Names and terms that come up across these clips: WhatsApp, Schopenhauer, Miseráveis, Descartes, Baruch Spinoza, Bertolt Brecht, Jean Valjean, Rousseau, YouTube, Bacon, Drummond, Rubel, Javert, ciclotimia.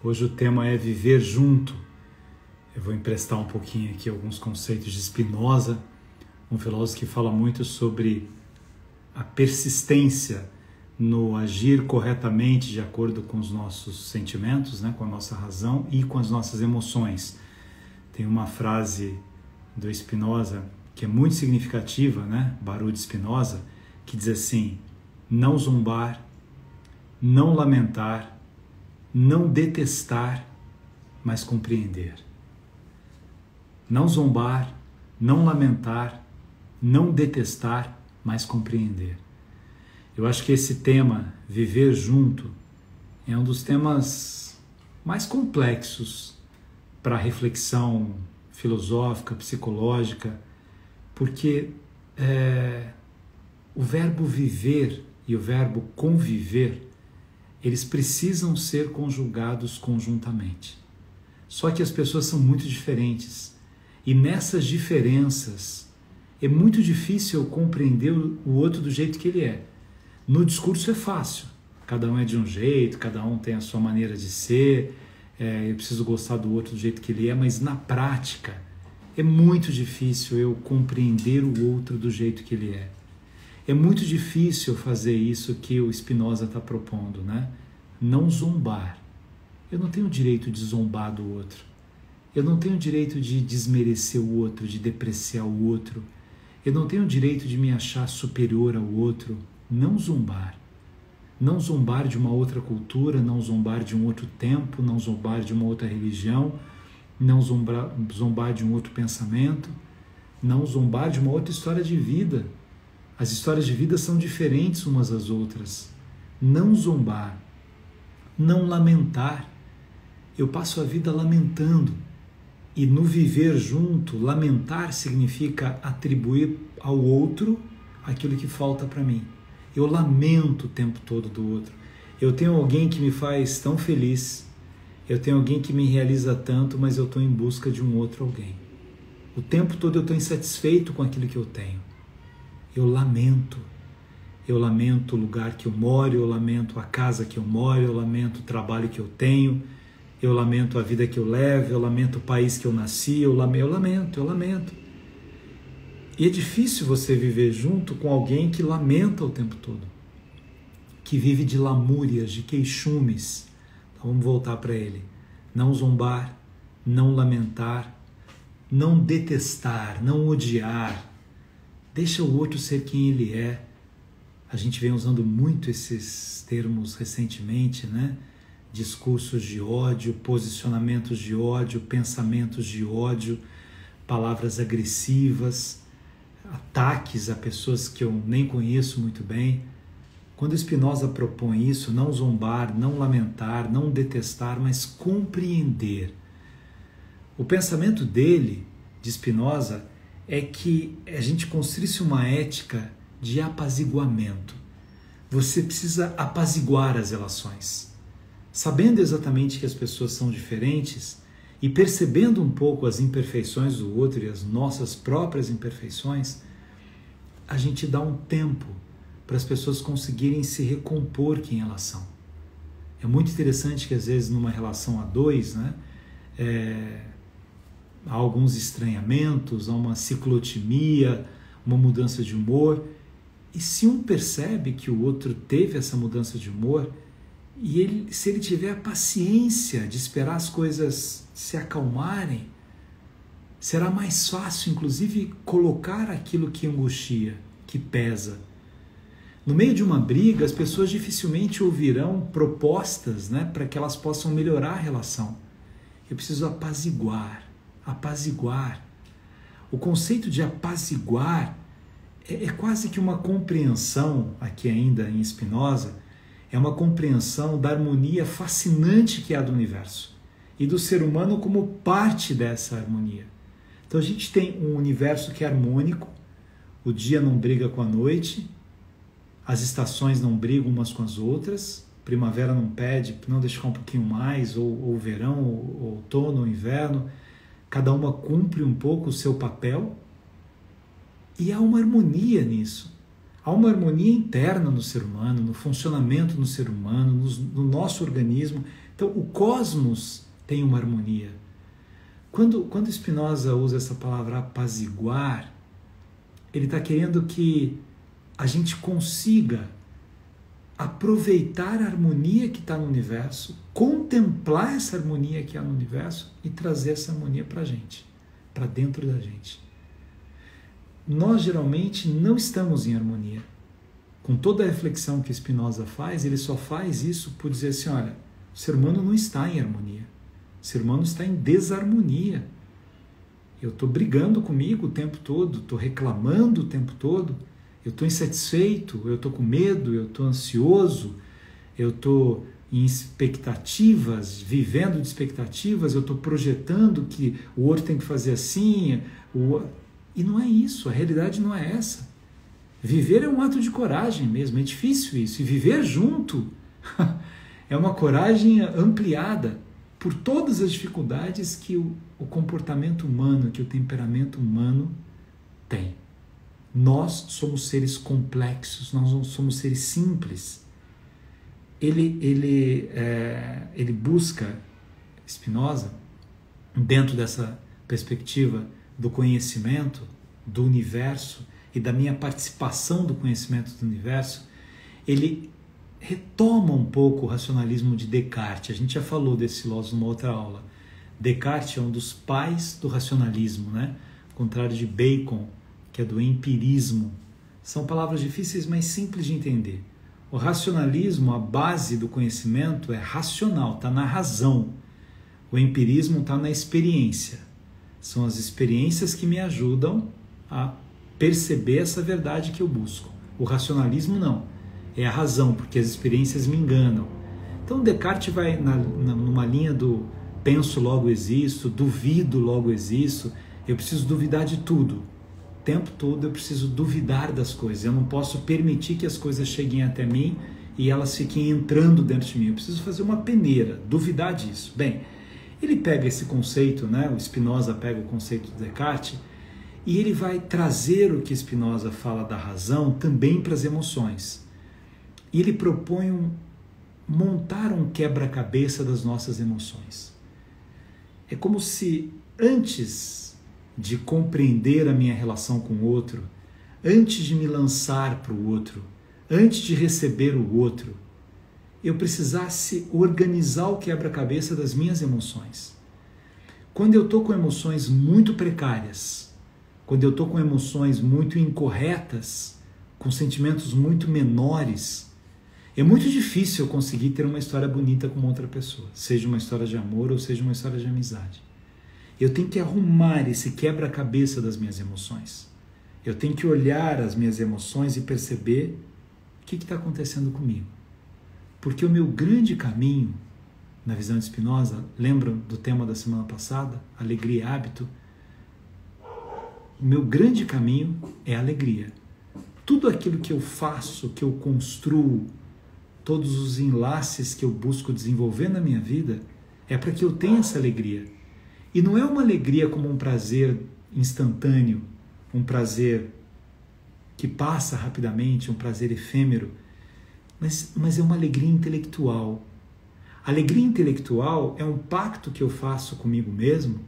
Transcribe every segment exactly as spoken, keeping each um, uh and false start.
Hoje o tema é viver junto. Eu vou emprestar um pouquinho aqui alguns conceitos de Spinoza, um filósofo que fala muito sobre a persistência no agir corretamente de acordo com os nossos sentimentos, né, com a nossa razão e com as nossas emoções. Tem uma frase do Spinoza que é muito significativa, né, Baruch Spinoza, que diz assim: não zombar, não lamentar, não detestar, mas compreender. Não zombar, não lamentar, não detestar, mas compreender. Eu acho que esse tema, viver junto, é um dos temas mais complexos para reflexão filosófica, psicológica, porque é, o verbo viver e o verbo conviver, eles precisam ser conjugados conjuntamente. Só que as pessoas são muito diferentes, e nessas diferenças é muito difícil compreender o outro do jeito que ele é. No discurso é fácil, cada um é de um jeito, cada um tem a sua maneira de ser, é, eu preciso gostar do outro do jeito que ele é, mas na prática é muito difícil eu compreender o outro do jeito que ele é. É muito difícil fazer isso que o Spinoza está propondo, né? Não zombar. Eu não tenho o direito de zombar do outro, eu não tenho o direito de desmerecer o outro, de depreciar o outro, eu não tenho o direito de me achar superior ao outro. Não zombar, não zombar de uma outra cultura, não zombar de um outro tempo, não zombar de uma outra religião, não zombar, zombar de um outro pensamento, não zombar de uma outra história de vida. As histórias de vida são diferentes umas das outras. Não zombar, não lamentar. Eu passo a vida lamentando, e no viver junto, lamentar significa atribuir ao outro aquilo que falta para mim. Eu lamento o tempo todo do outro. Eu tenho alguém que me faz tão feliz, eu tenho alguém que me realiza tanto, mas eu estou em busca de um outro alguém. O tempo todo eu estou insatisfeito com aquilo que eu tenho. Eu lamento. Eu lamento o lugar que eu moro, eu lamento a casa que eu moro, eu lamento o trabalho que eu tenho, eu lamento a vida que eu levo, eu lamento o país que eu nasci, eu lamento, eu lamento. Eu lamento. E é difícil você viver junto com alguém que lamenta o tempo todo, que vive de lamúrias, de queixumes. Então vamos voltar para ele. Não zombar, não lamentar, não detestar, não odiar. Deixa o outro ser quem ele é. A gente vem usando muito esses termos recentemente, né? Discursos de ódio, posicionamentos de ódio, pensamentos de ódio, palavras agressivas, ataques a pessoas que eu nem conheço muito bem. Quando Spinoza propõe isso, não zombar, não lamentar, não detestar, mas compreender. O pensamento dele, de Spinoza, é que a gente construísse uma ética de apaziguamento. Você precisa apaziguar as relações, sabendo exatamente que as pessoas são diferentes e percebendo um pouco as imperfeições do outro e as nossas próprias imperfeições. A gente dá um tempo para as pessoas conseguirem se recompor quem elas são. É muito interessante que às vezes numa relação a dois, né, é, há alguns estranhamentos, há uma ciclotimia, uma mudança de humor, e se um percebe que o outro teve essa mudança de humor, e ele, se ele tiver a paciência de esperar as coisas se acalmarem, será mais fácil, inclusive, colocar aquilo que angustia, que pesa. No meio de uma briga, as pessoas dificilmente ouvirão propostas, né, para que elas possam melhorar a relação. Eu preciso apaziguar, apaziguar. O conceito de apaziguar é, é quase que uma compreensão, aqui ainda em Spinoza, é uma compreensão da harmonia fascinante que há do universo e do ser humano como parte dessa harmonia. Então a gente tem um universo que é harmônico, o dia não briga com a noite, as estações não brigam umas com as outras, primavera não pede, não deixa um pouquinho mais, ou, ou verão, ou, ou outono, ou inverno, cada uma cumpre um pouco o seu papel, e há uma harmonia nisso. Há uma harmonia interna no ser humano, no funcionamento do ser humano, no nosso organismo, Então, o cosmos tem uma harmonia. Quando, quando Spinoza usa essa palavra apaziguar, ele está querendo que a gente consiga aproveitar a harmonia que está no universo, contemplar essa harmonia que há no universo e trazer essa harmonia para a gente, para dentro da gente. Nós, geralmente, não estamos em harmonia. Com toda a reflexão que Spinoza faz, ele só faz isso por dizer assim, olha, o ser humano não está em harmonia, o ser humano está em desarmonia. Eu estou brigando comigo o tempo todo, estou reclamando o tempo todo, eu estou insatisfeito, eu estou com medo, eu estou ansioso, eu estou em expectativas, vivendo de expectativas, eu estou projetando que o outro tem que fazer assim, o... e não é isso, a realidade não é essa. Viver é um ato de coragem mesmo, é difícil isso, e viver junto é uma coragem ampliada por todas as dificuldades que o, o comportamento humano, que o temperamento humano tem. Nós somos seres complexos, nós não somos seres simples. Ele, ele, é, ele busca, Spinoza, dentro dessa perspectiva do conhecimento, do universo e da minha participação do conhecimento do universo, ele retoma um pouco o racionalismo de Descartes. A gente já falou desse filósofo numa outra aula. Descartes é um dos pais do racionalismo, né? Ao contrário de Bacon, que é do empirismo. São palavras difíceis, mas simples de entender. O racionalismo, a base do conhecimento, é racional, está na razão. O empirismo está na experiência. São as experiências que me ajudam a perceber essa verdade que eu busco. O racionalismo não, é a razão, porque as experiências me enganam. Então Descartes vai na, na, numa linha do penso logo existo, duvido logo existo, eu preciso duvidar de tudo. O tempo todo eu preciso duvidar das coisas, eu não posso permitir que as coisas cheguem até mim e elas fiquem entrando dentro de mim, eu preciso fazer uma peneira, duvidar disso. Bem, ele pega esse conceito, né? O Spinoza pega o conceito de Descartes e ele vai trazer o que Spinoza fala da razão também para as emoções. E ele propõe um, montar um quebra-cabeça das nossas emoções. É como se antes de compreender a minha relação com o outro, antes de me lançar para o outro, antes de receber o outro, eu precisasse organizar o quebra-cabeça das minhas emoções. Quando eu estou com emoções muito precárias, quando eu estou com emoções muito incorretas, com sentimentos muito menores, é muito difícil eu conseguir ter uma história bonita com outra pessoa, seja uma história de amor ou seja uma história de amizade. Eu tenho que arrumar esse quebra-cabeça das minhas emoções. Eu tenho que olhar as minhas emoções e perceber o que está acontecendo comigo. Porque o meu grande caminho, na visão de Spinoza, lembram do tema da semana passada, alegria e hábito? O meu grande caminho é a alegria. Tudo aquilo que eu faço, que eu construo, todos os enlaces que eu busco desenvolver na minha vida, é para que eu tenha essa alegria. E não é uma alegria como um prazer instantâneo, um prazer que passa rapidamente, um prazer efêmero, mas, mas é uma alegria intelectual. A alegria intelectual é um pacto que eu faço comigo mesmo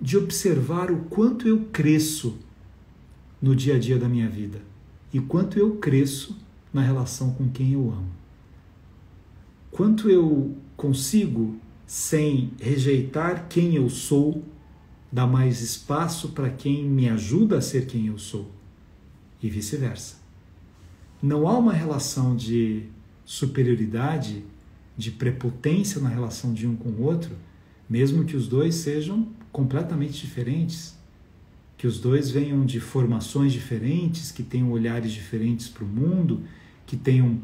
de observar o quanto eu cresço no dia a dia da minha vida e quanto eu cresço na relação com quem eu amo. Quanto eu consigo, sem rejeitar quem eu sou, dá mais espaço para quem me ajuda a ser quem eu sou, e vice-versa. Não há uma relação de superioridade, de prepotência na relação de um com o outro, mesmo que os dois sejam completamente diferentes, que os dois venham de formações diferentes, que tenham olhares diferentes para o mundo, que tenham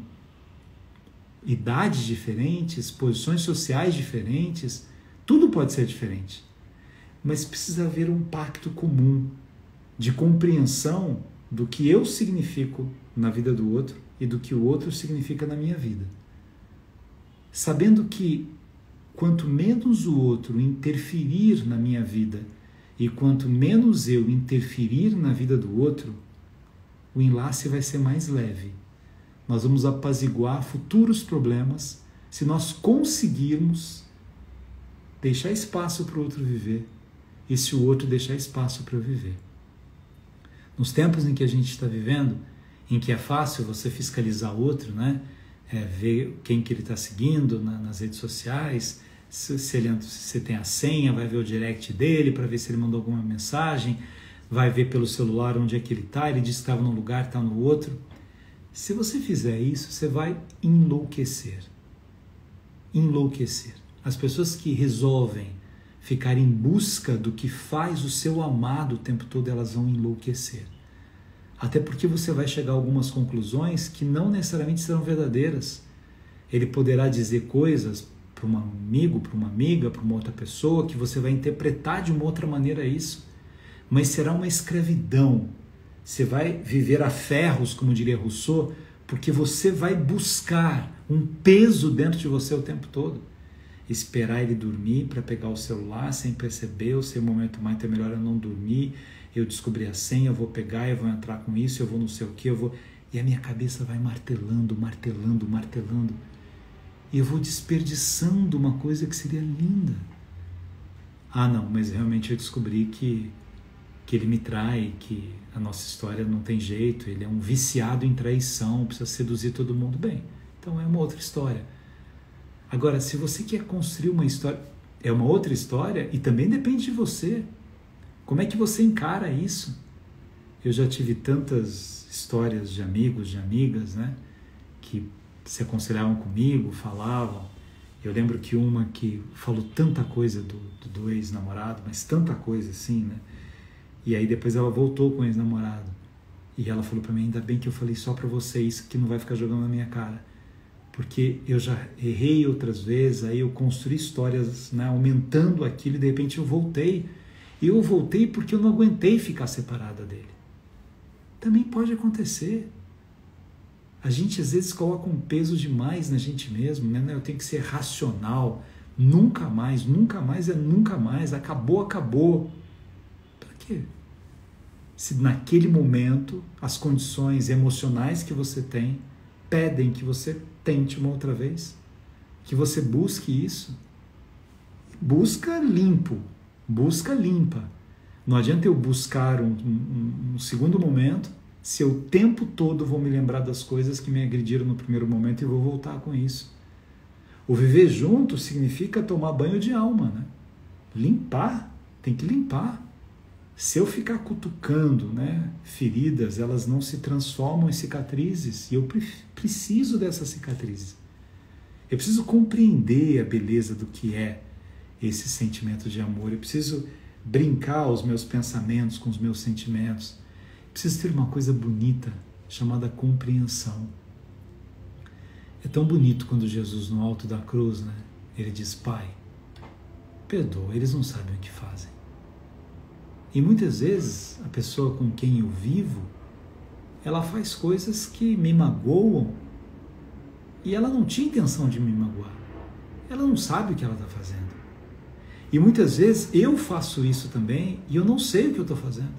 idades diferentes, posições sociais diferentes, tudo pode ser diferente. Mas precisa haver um pacto comum de compreensão do que eu significo na vida do outro e do que o outro significa na minha vida. Sabendo que quanto menos o outro interferir na minha vida e quanto menos eu interferir na vida do outro, o enlace vai ser mais leve. Nós vamos apaziguar futuros problemas se nós conseguirmos deixar espaço para o outro viver e se o outro deixar espaço para eu viver. Nos tempos em que a gente está vivendo, em que é fácil você fiscalizar o outro, né? É, ver quem que ele está seguindo na, nas redes sociais, se, se, ele, se você tem a senha, vai ver o direct dele para ver se ele mandou alguma mensagem, vai ver pelo celular onde é que ele está, ele diz que estava num lugar, está no outro. Se você fizer isso, você vai enlouquecer. Enlouquecer. As pessoas que resolvem ficar em busca do que faz o seu amado o tempo todo, elas vão enlouquecer. Até porque você vai chegar a algumas conclusões que não necessariamente serão verdadeiras. Ele poderá dizer coisas para um amigo, para uma amiga, para uma outra pessoa, que você vai interpretar de uma outra maneira isso. Mas será uma escravidão. Você vai viver a ferros, como diria Rousseau, porque você vai buscar um peso dentro de você o tempo todo. Esperar ele dormir para pegar o celular sem perceber, ou se o momento mais é melhor eu não dormir, eu descobri a senha, eu vou pegar, eu vou entrar com isso, eu vou não sei o que, eu vou... E a minha cabeça vai martelando, martelando, martelando. E eu vou desperdiçando uma coisa que seria linda. Ah, não, mas realmente eu descobri que, que ele me trai, que a nossa história não tem jeito, ele é um viciado em traição, precisa seduzir todo mundo. Bem, então é uma outra história. Agora, se você quer construir uma história, é uma outra história e também depende de você. Como é que você encara isso? Eu já tive tantas histórias de amigos, de amigas, né? Que se aconselhavam comigo, falavam. Eu lembro que uma que falou tanta coisa do, do ex-namorado, mas tanta coisa assim, né? E aí depois ela voltou com o ex-namorado. E ela falou para mim, ainda bem que eu falei só para vocês, que não vai ficar jogando na minha cara. Porque eu já errei outras vezes, aí eu construí histórias, né, aumentando aquilo e de repente eu voltei. E eu voltei porque eu não aguentei ficar separada dele. Também pode acontecer. A gente às vezes coloca um peso demais na gente mesmo, né? Eu tenho que ser racional. Nunca mais, nunca mais é nunca mais. Acabou, acabou. Pra quê? Se naquele momento as condições emocionais que você tem pedem que você tente uma outra vez, que você busque isso, busca limpo, busca limpa, não adianta eu buscar um, um, um segundo momento, se eu o tempo todo vou me lembrar das coisas que me agrediram no primeiro momento e vou voltar com isso. O viver junto significa tomar banho de alma, né? Limpar, tem que limpar. Se eu ficar cutucando, né, feridas, elas não se transformam em cicatrizes. E eu pre preciso dessas cicatrizes. Eu preciso compreender a beleza do que é esse sentimento de amor. Eu preciso brincar os meus pensamentos com os meus sentimentos. Eu preciso ter uma coisa bonita chamada compreensão. É tão bonito quando Jesus, no alto da cruz, né, ele diz, Pai, perdoa, eles não sabem o que fazem. E muitas vezes, a pessoa com quem eu vivo, ela faz coisas que me magoam e ela não tinha intenção de me magoar. Ela não sabe o que ela está fazendo. E muitas vezes eu faço isso também e eu não sei o que eu estou fazendo.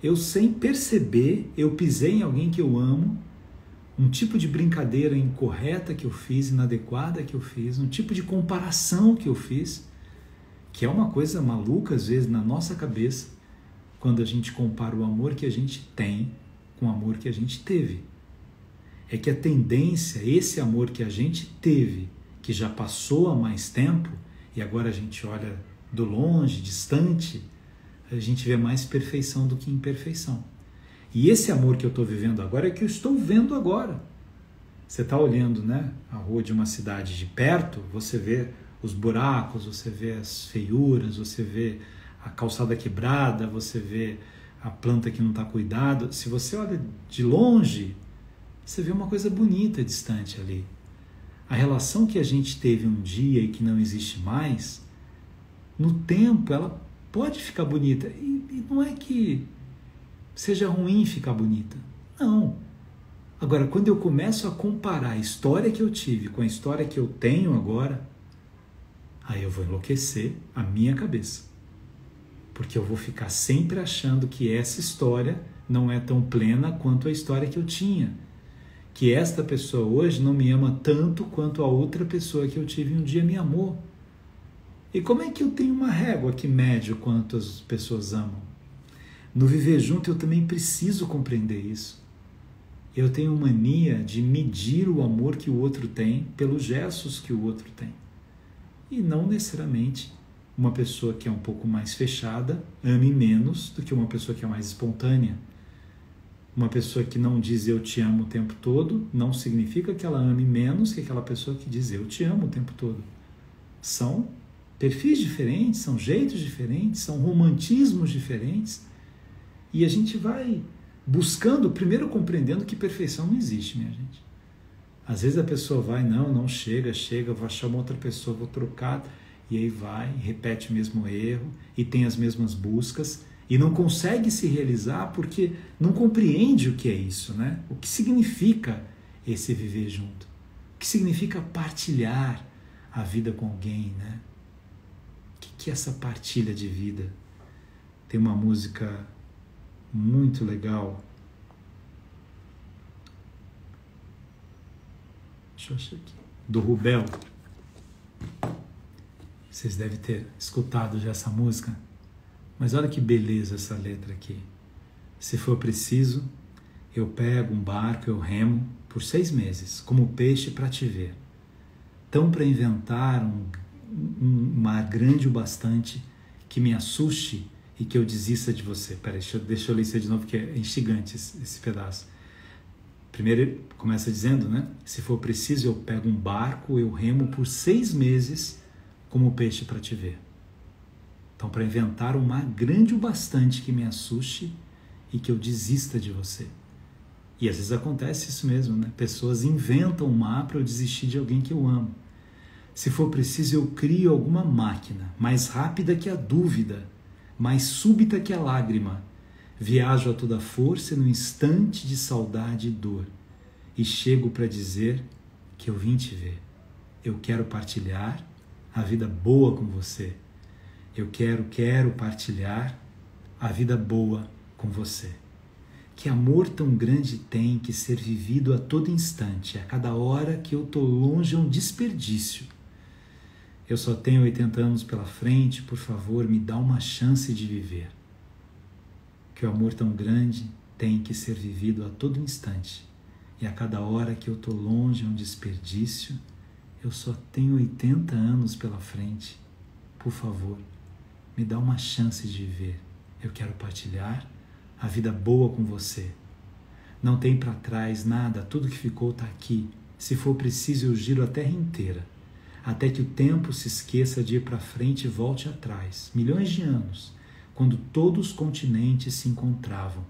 Eu, sem perceber, eu pisei em alguém que eu amo, um tipo de brincadeira incorreta que eu fiz, inadequada que eu fiz, um tipo de comparação que eu fiz, que é uma coisa maluca, às vezes, na nossa cabeça, quando a gente compara o amor que a gente tem com o amor que a gente teve. É que a tendência, esse amor que a gente teve, que já passou há mais tempo, e agora a gente olha do longe, distante, a gente vê mais perfeição do que imperfeição. E esse amor que eu estou vivendo agora é que eu estou vendo agora. Você está olhando, né, a rua de uma cidade de perto, você vê os buracos, você vê as feiuras, você vê a calçada quebrada, você vê a planta que não está cuidada. Se você olha de longe, você vê uma coisa bonita distante ali. A relação que a gente teve um dia e que não existe mais, no tempo ela pode ficar bonita. E, e não é que seja ruim ficar bonita, não. Agora, quando eu começo a comparar a história que eu tive com a história que eu tenho agora, aí eu vou enlouquecer a minha cabeça. Porque eu vou ficar sempre achando que essa história não é tão plena quanto a história que eu tinha. que esta pessoa hoje não me ama tanto quanto a outra pessoa que eu tive um dia me amou. E como é que eu tenho uma régua que mede o quanto as pessoas amam? No viver junto eu também preciso compreender isso. Eu tenho mania de medir o amor que o outro tem pelos gestos que o outro tem. E não necessariamente uma pessoa que é um pouco mais fechada ame menos do que uma pessoa que é mais espontânea. Uma pessoa que não diz eu te amo o tempo todo não significa que ela ame menos que aquela pessoa que diz eu te amo o tempo todo. São perfis diferentes, são jeitos diferentes, são romantismos diferentes. E a gente vai buscando, primeiro compreendendo que perfeição não existe, minha gente. Às vezes a pessoa vai, não, não chega, chega, vou achar uma outra pessoa, vou trocar. E aí vai, repete o mesmo erro e tem as mesmas buscas. E não consegue se realizar porque não compreende o que é isso, né? O que significa esse viver junto? O que significa partilhar a vida com alguém, né? O que é essa partilha de vida? Tem uma música muito legal. Deixa eu achar aqui. Do Rubel. Vocês devem ter escutado já essa música. Mas olha que beleza essa letra aqui. Se for preciso, eu pego um barco, eu remo por seis meses, como peixe para te ver. Tão para inventar um, um, um mar grande o bastante que me assuste e que eu desista de você. Peraí, deixa, deixa eu ler isso de novo, que é instigante esse, esse pedaço. Primeiro ele começa dizendo, né? Se for preciso, eu pego um barco, eu remo por seis meses, como peixe para te ver. Então, para inventar um mar grande o bastante que me assuste e que eu desista de você. E às vezes acontece isso mesmo, né? Pessoas inventam um mar para eu desistir de alguém que eu amo. Se for preciso, eu crio alguma máquina, mais rápida que a dúvida, mais súbita que a lágrima. Viajo a toda força no instante de saudade e dor. E chego para dizer que eu vim te ver. Eu quero partilhar a vida boa com você. Eu quero, quero partilhar a vida boa com você. Que amor tão grande tem que ser vivido a todo instante, a cada hora que eu tô longe é um desperdício. Eu só tenho oitenta anos pela frente, por favor, me dá uma chance de viver. Que o amor tão grande tem que ser vivido a todo instante, e a cada hora que eu tô longe é um desperdício. Eu só tenho oitenta anos pela frente, por favor. Me dá uma chance de viver. Eu quero partilhar a vida boa com você. Não tem para trás nada, tudo que ficou está aqui. Se for preciso, eu giro a terra inteira, até que o tempo se esqueça de ir para frente e volte atrás. Milhões de anos, quando todos os continentes se encontravam,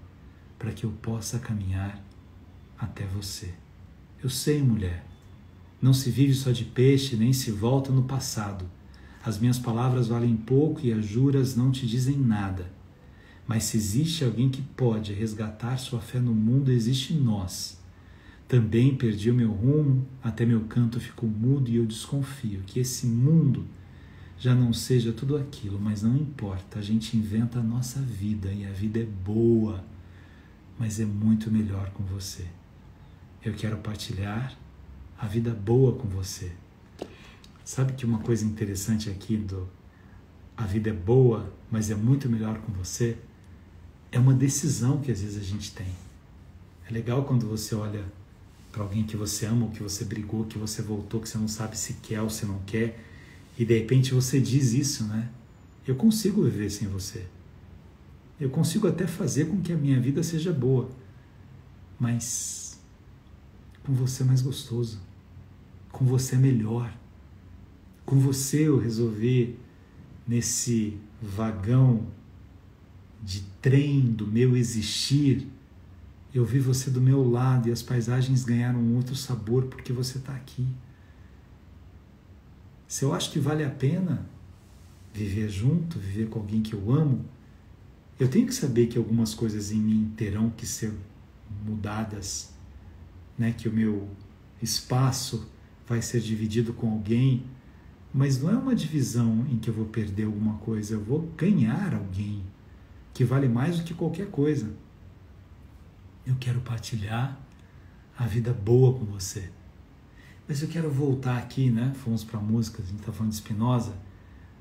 para que eu possa caminhar até você. Eu sei, mulher, não se vive só de peixe, nem se volta no passado. As minhas palavras valem pouco e as juras não te dizem nada. Mas se existe alguém que pode resgatar sua fé no mundo, existe nós. Também perdi o meu rumo, até meu canto ficou mudo e eu desconfio que esse mundo já não seja tudo aquilo, mas não importa. A gente inventa a nossa vida e a vida é boa, mas é muito melhor com você. Eu quero partilhar a vida boa com você. Sabe que uma coisa interessante aqui do a vida é boa, mas é muito melhor com você? É uma decisão que às vezes a gente tem. É legal quando você olha para alguém que você ama, ou que você brigou, que você voltou, que você não sabe se quer ou se não quer, e de repente você diz isso, né? Eu consigo viver sem você. Eu consigo até fazer com que a minha vida seja boa, mas com você é mais gostoso, com você é melhor. Com você eu resolvi, nesse vagão de trem do meu existir, eu vi você do meu lado e as paisagens ganharam outro sabor porque você está aqui. Se eu acho que vale a pena viver junto, viver com alguém que eu amo, eu tenho que saber que algumas coisas em mim terão que ser mudadas, né? Que o meu espaço vai ser dividido com alguém. Mas não é uma divisão em que eu vou perder alguma coisa, eu vou ganhar alguém que vale mais do que qualquer coisa. Eu quero partilhar a vida boa com você. Mas eu quero voltar aqui, né? Fomos para a música, a gente está falando de Spinoza,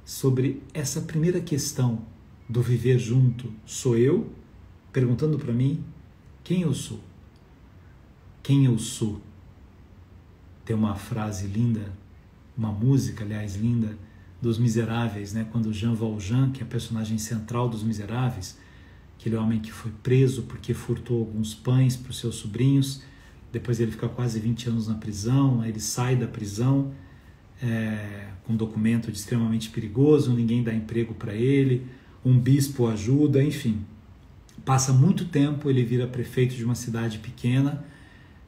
sobre essa primeira questão do viver junto. Sou eu perguntando para mim quem eu sou. Quem eu sou. Tem uma frase linda, uma música, aliás, linda, dos Miseráveis, né? Quando Jean Valjean, que é a personagem central dos Miseráveis, aquele homem que foi preso porque furtou alguns pães para os seus sobrinhos, depois ele fica quase vinte anos na prisão, aí ele sai da prisão é, com um documento de extremamente perigoso, ninguém dá emprego para ele, um bispo ajuda, enfim. Passa muito tempo, ele vira prefeito de uma cidade pequena,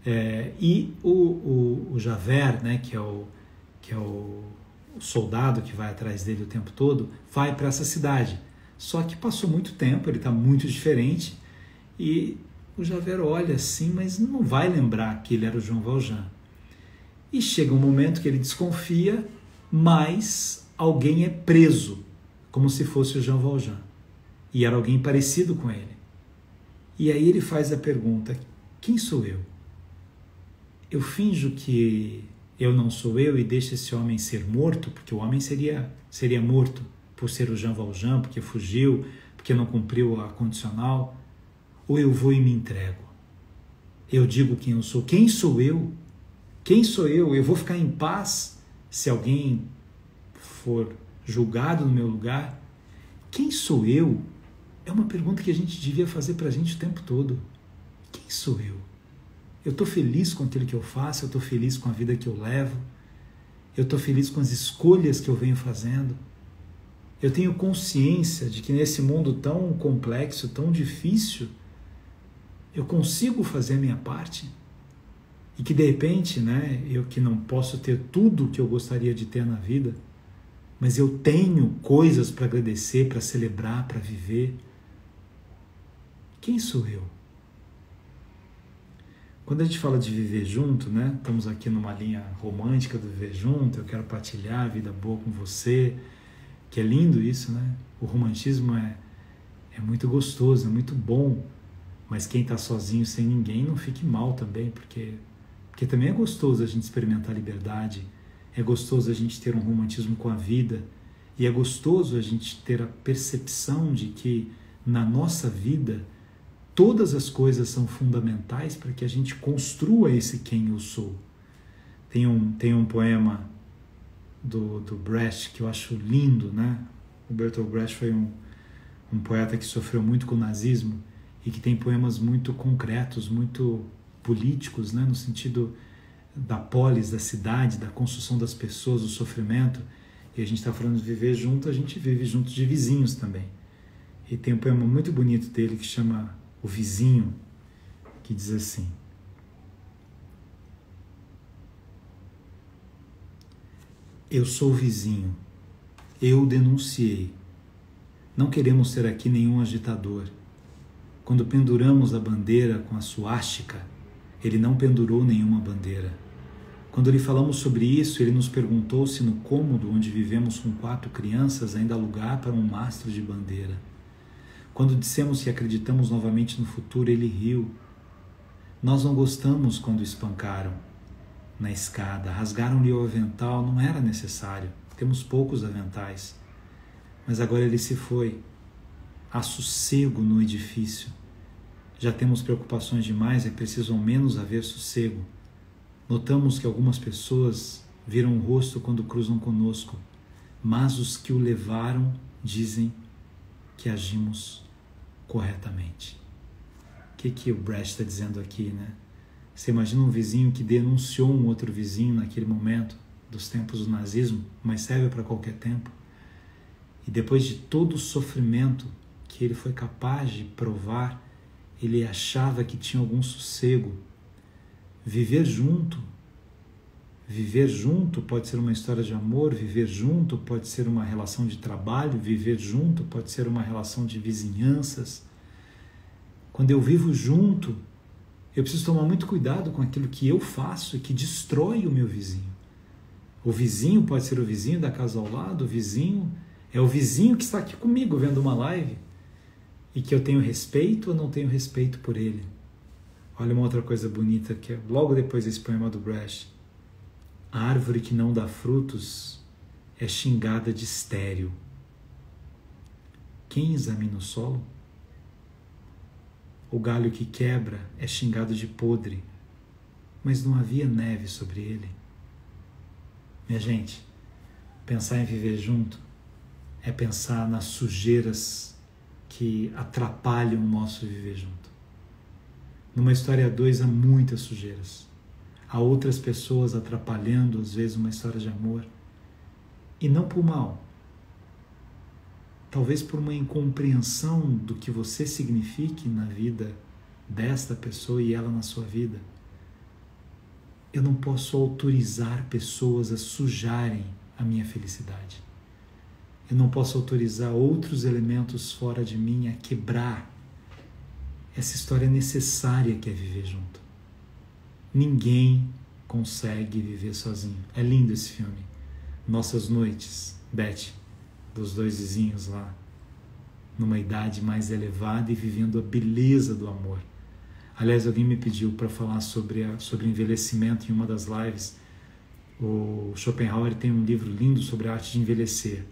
é, e o, o, o Javert, né, que é o, que é o soldado que vai atrás dele o tempo todo, vai para essa cidade. Só que passou muito tempo, ele está muito diferente, e o Javert olha assim, mas não vai lembrar que ele era o João Valjean. E chega um momento que ele desconfia, mas alguém é preso, como se fosse o Jean Valjean. E era alguém parecido com ele. E aí ele faz a pergunta, quem sou eu? Eu finjo que eu não sou eu e deixo esse homem ser morto, porque o homem seria, seria morto por ser o Jean Valjean, porque fugiu, porque não cumpriu a condicional. Ou eu vou e me entrego? Eu digo quem eu sou. Quem sou eu? Quem sou eu? Eu vou ficar em paz se alguém for julgado no meu lugar? Quem sou eu? É uma pergunta que a gente devia fazer para a gente o tempo todo. Quem sou eu? Eu estou feliz com aquilo que eu faço, eu estou feliz com a vida que eu levo, eu estou feliz com as escolhas que eu venho fazendo. Eu tenho consciência de que nesse mundo tão complexo, tão difícil, eu consigo fazer a minha parte e que de repente, né, eu que não posso ter tudo que eu gostaria de ter na vida, mas eu tenho coisas para agradecer, para celebrar, para viver. Quem sou eu? Quando a gente fala de viver junto, né, estamos aqui numa linha romântica do viver junto, eu quero partilhar a vida boa com você, que é lindo isso, né? O romantismo é, é muito gostoso, é muito bom, mas quem está sozinho, sem ninguém, não fique mal também, porque, porque também é gostoso a gente experimentar a liberdade, é gostoso a gente ter um romantismo com a vida, e é gostoso a gente ter a percepção de que na nossa vida todas as coisas são fundamentais para que a gente construa esse quem eu sou. Tem um, tem um poema Do, do Brecht, que eu acho lindo, né? O Bertolt Brecht foi um, um poeta que sofreu muito com o nazismo e que tem poemas muito concretos, muito políticos, né? No sentido da polis, da cidade, da construção das pessoas, do sofrimento. E a gente está falando de viver junto, a gente vive junto de vizinhos também. E tem um poema muito bonito dele que chama O Vizinho, que diz assim: eu sou vizinho, eu denunciei. Não queremos ser aqui nenhum agitador. Quando penduramos a bandeira com a suástica, ele não pendurou nenhuma bandeira. Quando lhe falamos sobre isso, ele nos perguntou se no cômodo onde vivemos com quatro crianças ainda há lugar para um mastro de bandeira. Quando dissemos que acreditamos novamente no futuro, ele riu. Nós não gostamos quando espancaram. Na escada, rasgaram-lhe o avental, não era necessário, temos poucos aventais. Mas agora ele se foi, há sossego no edifício. Já temos preocupações demais, é preciso ao menos haver sossego. Notamos que algumas pessoas viram o rosto quando cruzam conosco, mas os que o levaram dizem que agimos corretamente. O que, que o Brecht está dizendo aqui, né? Você imagina um vizinho que denunciou um outro vizinho naquele momento dos tempos do nazismo, mas serve para qualquer tempo. E depois de todo o sofrimento que ele foi capaz de provar, ele achava que tinha algum sossego. Viver junto, viver junto pode ser uma história de amor, viver junto pode ser uma relação de trabalho, viver junto pode ser uma relação de vizinhanças. Quando eu vivo junto, eu preciso tomar muito cuidado com aquilo que eu faço e que destrói o meu vizinho. O vizinho pode ser o vizinho da casa ao lado, o vizinho é o vizinho que está aqui comigo vendo uma live e que eu tenho respeito ou não tenho respeito por ele. Olha uma outra coisa bonita que é logo depois desse poema do Brecht. A árvore que não dá frutos é xingada de estéril. Quem examina o solo? O galho que quebra é xingado de podre, mas não havia neve sobre ele. Minha gente, pensar em viver junto é pensar nas sujeiras que atrapalham o nosso viver junto. Numa história a dois há muitas sujeiras. Há outras pessoas atrapalhando, às vezes, uma história de amor. E não por mal. Talvez por uma incompreensão do que você signifique na vida desta pessoa e ela na sua vida. Eu não posso autorizar pessoas a sujarem a minha felicidade. Eu não posso autorizar outros elementos fora de mim a quebrar essa história necessária que é viver junto. Ninguém consegue viver sozinho. É lindo esse filme. Nossas Noites, Beth, dos dois vizinhos lá, numa idade mais elevada e vivendo a beleza do amor. Aliás, alguém me pediu para falar sobre, a, sobre envelhecimento em uma das lives. O Schopenhauer tem um livro lindo sobre a arte de envelhecer.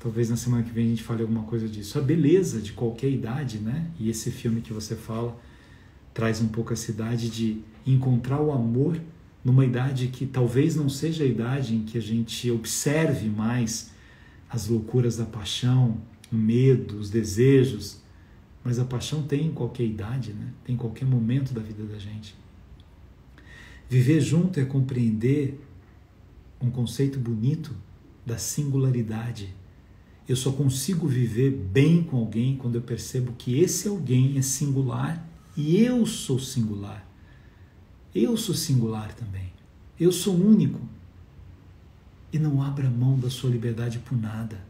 Talvez na semana que vem a gente fale alguma coisa disso. A beleza de qualquer idade, né? E esse filme que você fala traz um pouco essa idade de encontrar o amor numa idade que talvez não seja a idade em que a gente observe mais as loucuras da paixão, o medo, os desejos. Mas a paixão tem em qualquer idade, né? Tem em qualquer momento da vida da gente. Viver junto é compreender um conceito bonito da singularidade. Eu só consigo viver bem com alguém quando eu percebo que esse alguém é singular e eu sou singular. Eu sou singular também. Eu sou único. E não abra mão da sua liberdade por nada.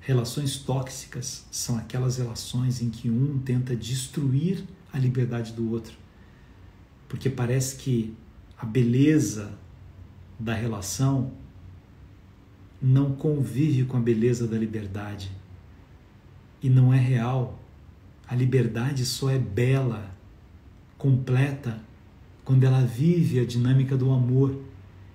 Relações tóxicas são aquelas relações em que um tenta destruir a liberdade do outro. Porque parece que a beleza da relação não convive com a beleza da liberdade. E não é real. A liberdade só é bela, completa, quando ela vive a dinâmica do amor.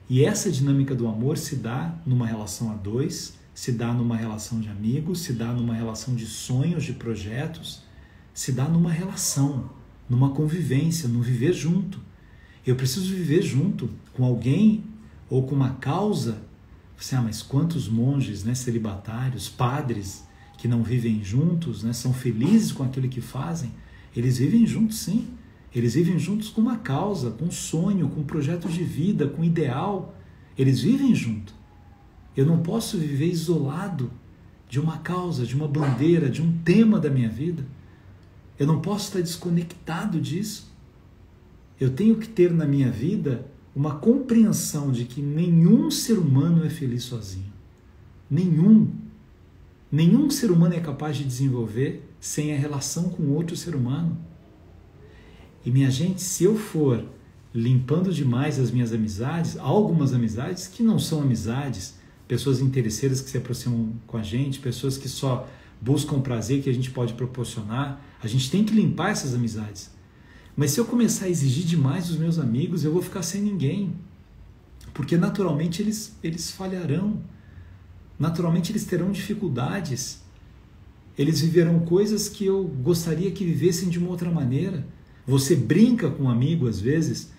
E essa dinâmica do amor se dá numa relação a dois, se dá numa relação de amigos, se dá numa relação de sonhos, de projetos, se dá numa relação, numa convivência, num viver junto. Eu preciso viver junto com alguém ou com uma causa. Você, ah, mas quantos monges, né, celibatários, padres que não vivem juntos, né, são felizes com aquilo que fazem? Eles vivem juntos, sim. Eles vivem juntos com uma causa, com um sonho, com um projeto de vida, com um ideal. Eles vivem juntos. Eu não posso viver isolado de uma causa, de uma bandeira, de um tema da minha vida. Eu não posso estar desconectado disso. Eu tenho que ter na minha vida uma compreensão de que nenhum ser humano é feliz sozinho. Nenhum. Nenhum ser humano é capaz de desenvolver sem a relação com outro ser humano. E minha gente, se eu for limpando demais as minhas amizades, algumas amizades que não são amizades, pessoas interesseiras que se aproximam com a gente, pessoas que só buscam o prazer que a gente pode proporcionar. A gente tem que limpar essas amizades. Mas se eu começar a exigir demais dos meus amigos, eu vou ficar sem ninguém. Porque naturalmente eles, eles falharão. Naturalmente eles terão dificuldades. Eles viverão coisas que eu gostaria que vivessem de uma outra maneira. Você brinca com um amigo às vezes,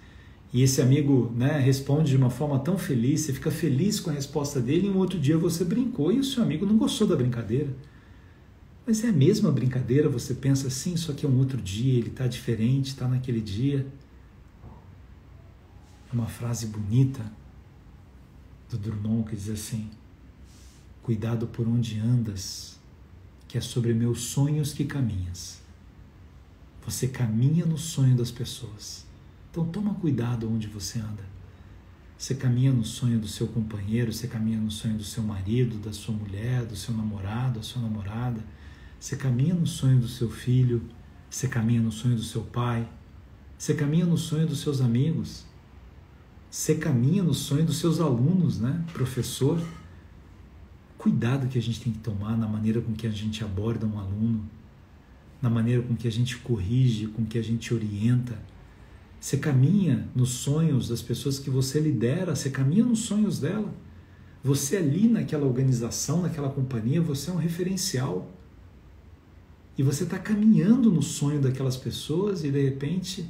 e esse amigo, né, responde de uma forma tão feliz, você fica feliz com a resposta dele, e um outro dia você brincou e o seu amigo não gostou da brincadeira. Mas é a mesma brincadeira, você pensa assim, só que é um outro dia, ele está diferente, está naquele dia. É uma frase bonita do Drummond que diz assim: cuidado por onde andas, que é sobre meus sonhos que caminhas. Você caminha no sonho das pessoas. Então toma cuidado onde você anda. Você caminha no sonho do seu companheiro, você caminha no sonho do seu marido, da sua mulher, do seu namorado, da sua namorada. Você caminha no sonho do seu filho, você caminha no sonho do seu pai. Você caminha no sonho dos seus amigos. Você caminha no sonho dos seus alunos, né, professor? Cuidado que a gente tem que tomar na maneira com que a gente aborda um aluno. na maneira com que a gente corrige, com que a gente orienta. Você caminha nos sonhos das pessoas que você lidera, você caminha nos sonhos dela. Você ali naquela organização, naquela companhia, você é um referencial. E você está caminhando no sonho daquelas pessoas e de repente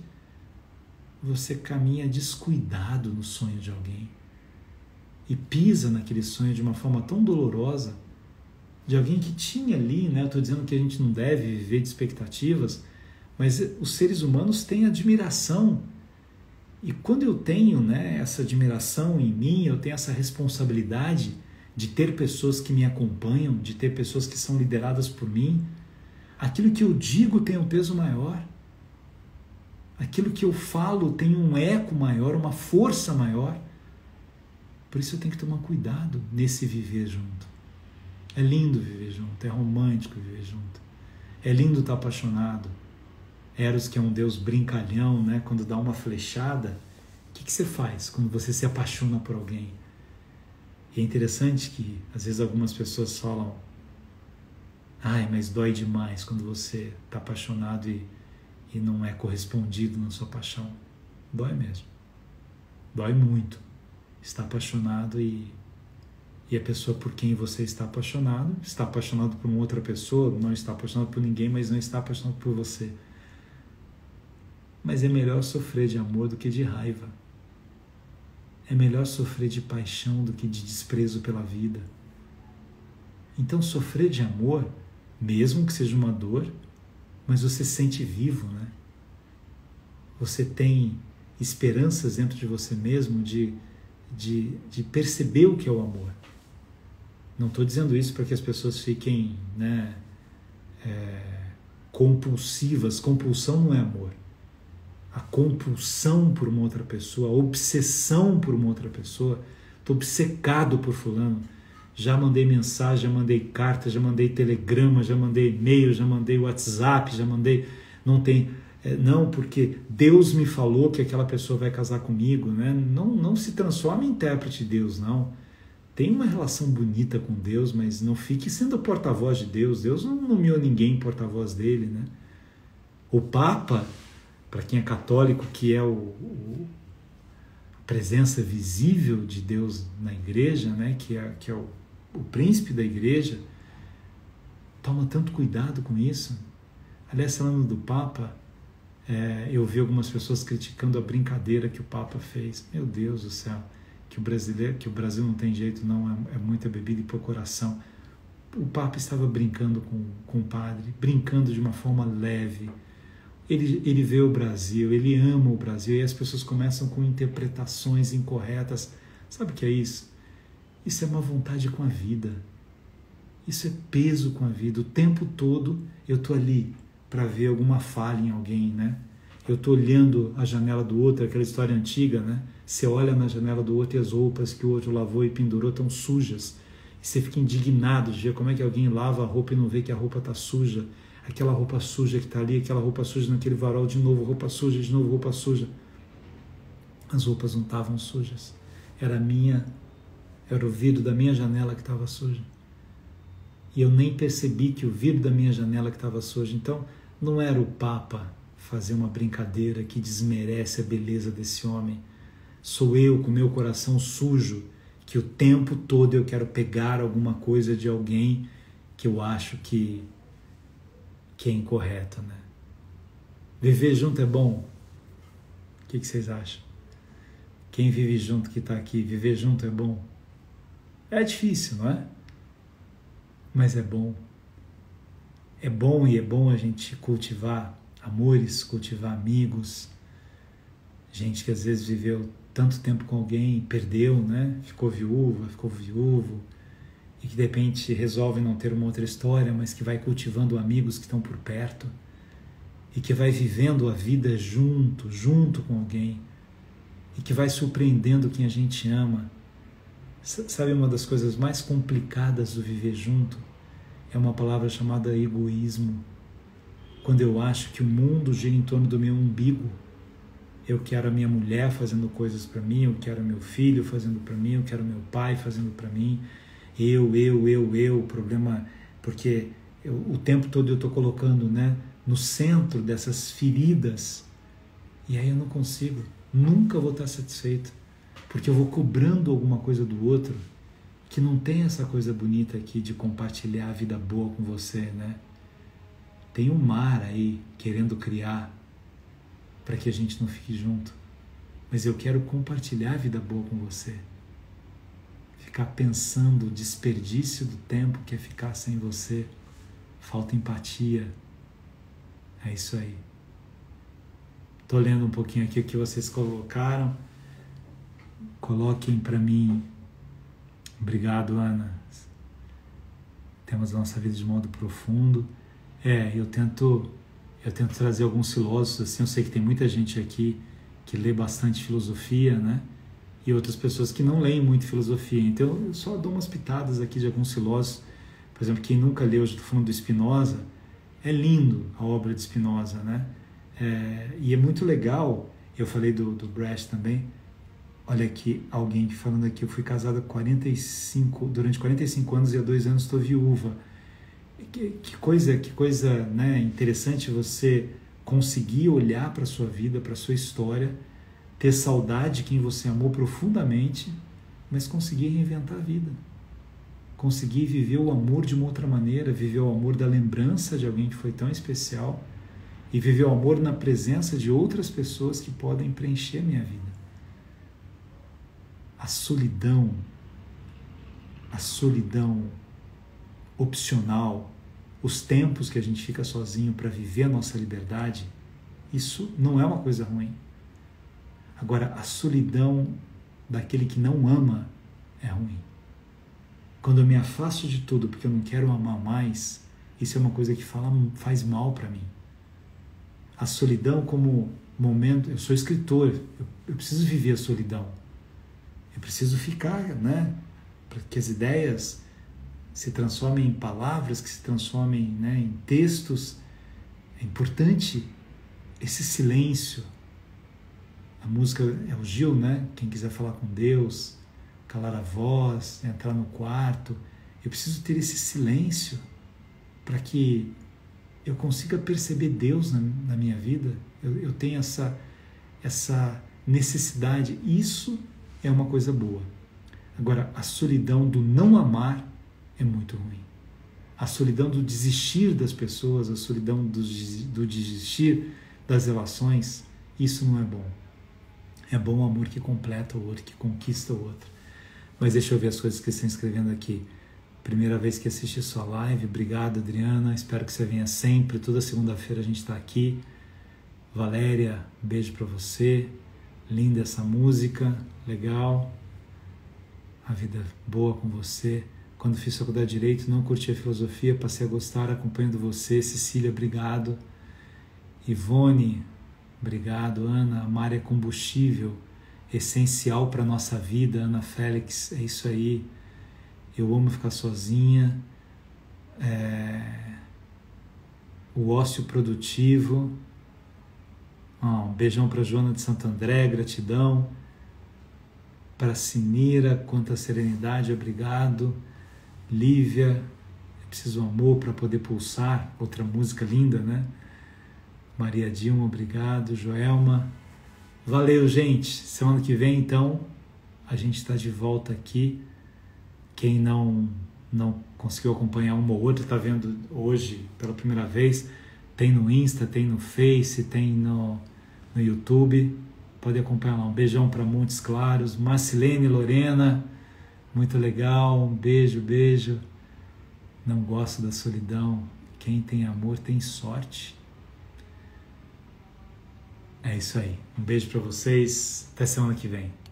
você caminha descuidado no sonho de alguém. E pisa naquele sonho de uma forma tão dolorosa, de alguém que tinha ali, né? Eu estou dizendo que a gente não deve viver de expectativas, mas os seres humanos têm admiração. E quando eu tenho, né, essa admiração em mim, eu tenho essa responsabilidade de ter pessoas que me acompanham, de ter pessoas que são lideradas por mim, aquilo que eu digo tem um peso maior, aquilo que eu falo tem um eco maior, uma força maior. Por isso eu tenho que tomar cuidado nesse viver junto. É lindo viver junto, é romântico viver junto, é lindo estar apaixonado. Eros, que é um deus brincalhão, né? Quando dá uma flechada, o que, que você faz quando você se apaixona por alguém? E é interessante que, às vezes, algumas pessoas falam: ai, mas dói demais quando você está apaixonado e, e não é correspondido na sua paixão. Dói mesmo. Dói muito. Está apaixonado e, e a pessoa por quem você está apaixonado, está apaixonado por uma outra pessoa, não está apaixonado por ninguém, mas não está apaixonado por você. Mas é melhor sofrer de amor do que de raiva. É melhor sofrer de paixão do que de desprezo pela vida. Então sofrer de amor, mesmo que seja uma dor, mas você se sente vivo, né? Você tem esperanças dentro de você mesmo de, de, de perceber o que é o amor. Não estou dizendo isso para que as pessoas fiquem, né, é, compulsivas. Compulsão não é amor. A compulsão por uma outra pessoa, a obsessão por uma outra pessoa, estou obcecado por fulano, já mandei mensagem, já mandei carta, já mandei telegrama, já mandei e-mail, já mandei WhatsApp, já mandei, não tem, é, não, porque Deus me falou que aquela pessoa vai casar comigo, né? Não, não se transforma em intérprete de Deus, não, tem uma relação bonita com Deus, mas não fique sendo porta-voz de Deus. Deus não nomeou ninguém porta-voz dele, né? O Papa, para quem é católico, que é o, o, a presença visível de Deus na igreja, né? que é, que é o, o príncipe da igreja, toma tanto cuidado com isso. Aliás, falando do Papa, é, eu vi algumas pessoas criticando a brincadeira que o Papa fez. Meu Deus do céu, que o, brasileiro, que o Brasil não tem jeito não, é, é muita bebida e pouco coração. O Papa estava brincando com, com o padre, brincando de uma forma leve. Ele, ele vê o Brasil, ele ama o Brasil, e as pessoas começam com interpretações incorretas. Sabe o que é isso? Isso é uma vontade com a vida. Isso é peso com a vida. O tempo todo eu estou ali para ver alguma falha em alguém, né? Eu estou olhando a janela do outro, aquela história antiga, né? Você olha na janela do outro e as roupas que o outro lavou e pendurou estão sujas. E você fica indignado, de ver como é que alguém lava a roupa e não vê que a roupa está suja. Aquela roupa suja que está ali, aquela roupa suja naquele varal, de novo roupa suja, de novo roupa suja. As roupas não estavam sujas. Era a minha, era o vidro da minha janela que estava suja. E eu nem percebi que o vidro da minha janela que estava suja. Então, não era o Papa fazer uma brincadeira que desmerece a beleza desse homem. Sou eu, com meu coração sujo, que o tempo todo eu quero pegar alguma coisa de alguém que eu acho que... que é incorreto, né? Viver junto é bom? O que, que vocês acham? Quem vive junto que está aqui, viver junto é bom? É difícil, não é? Mas é bom. É bom, e é bom a gente cultivar amores, cultivar amigos. Gente que às vezes viveu tanto tempo com alguém, perdeu, né? Ficou viúva, ficou viúvo, e que de repente resolve não ter uma outra história, mas que vai cultivando amigos que estão por perto e que vai vivendo a vida junto, junto com alguém, e que vai surpreendendo quem a gente ama. Sabe, uma das coisas mais complicadas do viver junto é uma palavra chamada egoísmo. Quando eu acho que o mundo gira em torno do meu umbigo, eu quero a minha mulher fazendo coisas para mim, eu quero meu filho fazendo para mim, eu quero meu pai fazendo para mim, Eu, eu, eu, eu, problema, porque eu, o tempo todo eu estou colocando, né, no centro dessas feridas, e aí eu não consigo, nunca vou estar satisfeito, porque eu vou cobrando alguma coisa do outro que não tem essa coisa bonita aqui de compartilhar a vida boa com você, né? Tem um mar aí querendo criar para que a gente não fique junto, mas eu quero compartilhar a vida boa com você. Ficar pensando o desperdício do tempo que é ficar sem você, falta empatia, é isso aí. Tô lendo um pouquinho aqui o que vocês colocaram, coloquem para mim. Obrigado, Ana. Temos a nossa vida de modo profundo. É, eu tento, eu tento trazer alguns filósofos, assim, eu sei que tem muita gente aqui que lê bastante filosofia, né? E outras pessoas que não leem muito filosofia. Então, eu só dou umas pitadas aqui de alguns filósofos. Por exemplo, quem nunca leu Do Fundo do Spinoza, é lindo a obra de Spinoza, né? É, e é muito legal, eu falei do, do Brecht também. Olha aqui, alguém que falando aqui, eu fui casada durante quarenta e cinco anos e há dois anos estou viúva. Que, que coisa, que coisa, né, interessante você conseguir olhar para a sua vida, para a sua história, ter saudade de quem você amou profundamente, mas conseguir reinventar a vida. Conseguir viver o amor de uma outra maneira, viver o amor da lembrança de alguém que foi tão especial e viver o amor na presença de outras pessoas que podem preencher a minha vida. A solidão, a solidão opcional, os tempos que a gente fica sozinho para viver a nossa liberdade, isso não é uma coisa ruim. Agora, a solidão daquele que não ama é ruim. Quando eu me afasto de tudo porque eu não quero amar mais, isso é uma coisa que fala, faz mal para mim. A solidão como momento... Eu sou escritor, eu, eu preciso viver a solidão. Eu preciso ficar, né? Para que as ideias se transformem em palavras, que se transformem, né, em textos. É importante esse silêncio. A música é o Gil, né? Quem quiser falar com Deus, calar a voz, entrar no quarto. Eu preciso ter esse silêncio para que eu consiga perceber Deus na, na minha vida. Eu, eu tenho essa, essa necessidade. Isso é uma coisa boa. Agora, a solidão do não amar é muito ruim. A solidão do desistir das pessoas, a solidão do, do desistir das relações, isso não é bom. É bom o amor que completa o outro, que conquista o outro. Mas deixa eu ver as coisas que estão escrevendo aqui. Primeira vez que assisti sua live, obrigado, Adriana, espero que você venha sempre, toda segunda-feira a gente está aqui. Valéria, beijo para você, linda essa música, legal, a vida boa com você. Quando fiz faculdade de Direito, não curti a filosofia, passei a gostar acompanhando você. Cecília, obrigado. Ivone, obrigado. Ana, amar é combustível, essencial para a nossa vida. Ana Félix, é isso aí. Eu amo ficar sozinha. É... O ócio produtivo. Ah, um beijão para Joana de Santo André, gratidão. Para Sinira, quanta serenidade, obrigado. Lívia, eu preciso do amor para poder pulsar, outra música linda, né? Maria Dilma, obrigado. Joelma, valeu, gente. Semana que vem, então, a gente está de volta aqui. Quem não, não conseguiu acompanhar uma ou outra, está vendo hoje pela primeira vez, tem no Insta, tem no Face, tem no, no YouTube. Pode acompanhar lá. Um beijão para Montes Claros. Marcilene, Lorena, muito legal, um beijo, beijo. Não gosto da solidão. Quem tem amor tem sorte. É isso aí. Um beijo para vocês. Até semana que vem.